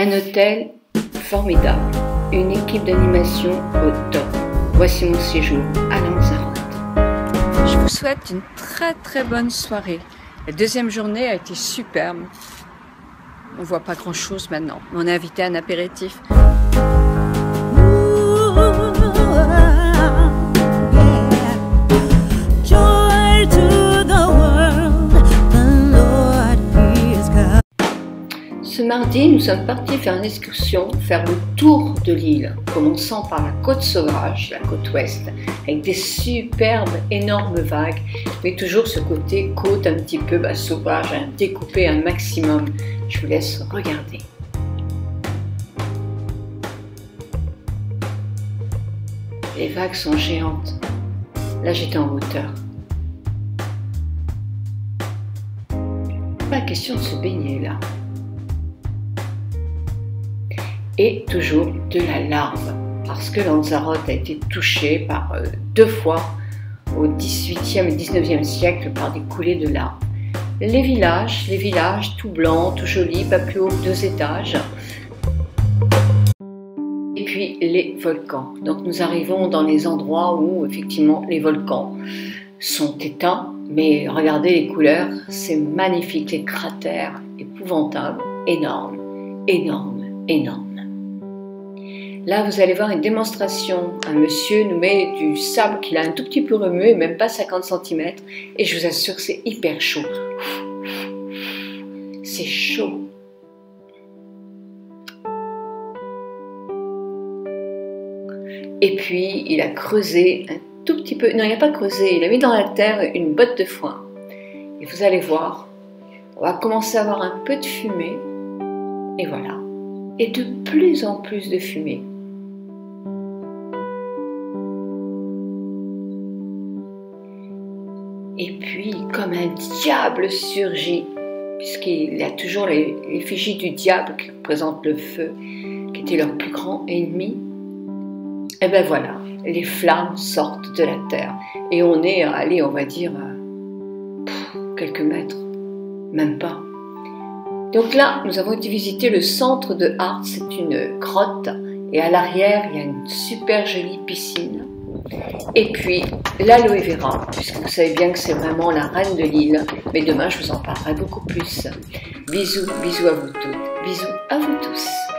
Un hôtel formidable, une équipe d'animation au top. Voici mon séjour à Lanzarote. Je vous souhaite une très très bonne soirée. La deuxième journée a été superbe. On ne voit pas grand chose maintenant. On est invité à un apéritif. Ce mardi, nous sommes partis faire une excursion, faire le tour de l'île, commençant par la côte sauvage, la côte ouest, avec des superbes, énormes vagues, mais toujours ce côté côte un petit peu sauvage, découpé un maximum. Je vous laisse regarder. Les vagues sont géantes. Là, j'étais en hauteur. Pas question de se baigner là. Et toujours de la larve, parce que Lanzarote a été touchée par deux fois au XVIIIe et XIXe siècle par des coulées de larves. Les villages tout blancs, tout jolis, pas plus haut que 2 étages. Et puis les volcans. Donc nous arrivons dans les endroits où effectivement les volcans sont éteints, mais regardez les couleurs, c'est magnifique, les cratères épouvantables, énormes. Là, vous allez voir une démonstration. Un monsieur nous met du sable qu'il a un tout petit peu remué, même pas 50 cm. Et je vous assure que c'est hyper chaud. C'est chaud. Et puis, il a creusé un tout petit peu. Non, il n'a pas creusé. Il a mis dans la terre une botte de foin. Et vous allez voir, on va commencer à avoir un peu de fumée. Et voilà. Et de plus en plus de fumée. Et puis, comme un diable surgit, puisqu'il a toujours l'effigie du diable qui représente le feu, qui était leur plus grand ennemi, et ben voilà, les flammes sortent de la terre. Et on est allé, on va dire, quelques mètres, même pas. Donc là, nous avons été visiter le centre de Hartz, c'est une grotte, et à l'arrière, il y a une super jolie piscine. Et puis, l'aloe vera, puisque vous savez bien que c'est vraiment la reine de l'île, mais demain, je vous en parlerai beaucoup plus. Bisous, bisous à vous toutes, bisous à vous tous.